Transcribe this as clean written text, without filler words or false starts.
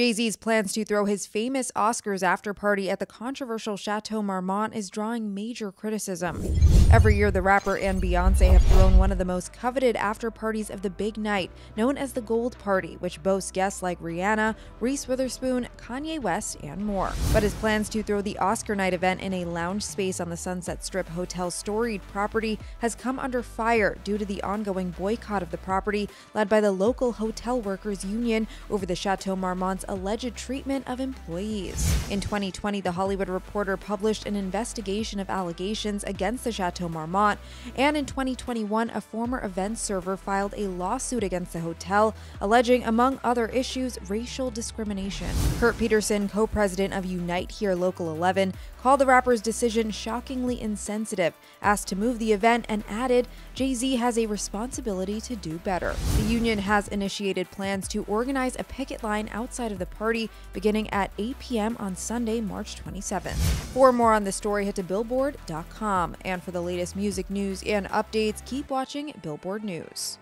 Jay-Z's plans to throw his famous Oscars after-party at the controversial Chateau Marmont is drawing major criticism. Every year, the rapper and Beyoncé have thrown one of the most coveted after-parties of the big night, known as the Gold Party, which boasts guests like Rihanna, Reese Witherspoon, Kanye West, and more. But his plans to throw the Oscar night event in a lounge space on the Sunset Strip hotel's storied property has come under fire due to the ongoing boycott of the property led by the local hotel workers union over the Chateau Marmont's alleged treatment of employees. In 2020, The Hollywood Reporter published an investigation of allegations against the Chateau Marmont, and in 2021, a former events server filed a lawsuit against the hotel, alleging, among other issues, racial discrimination. Kurt Peterson, co-president of Unite Here Local 11, called the rapper's decision shockingly insensitive, asked to move the event, and added, Jay-Z has a responsibility to do better. The union has initiated plans to organize a picket line outside of the party beginning at 8 p.m. on Sunday, March 27th. For more on this story, head to billboard.com. And for the latest music news and updates, keep watching Billboard News.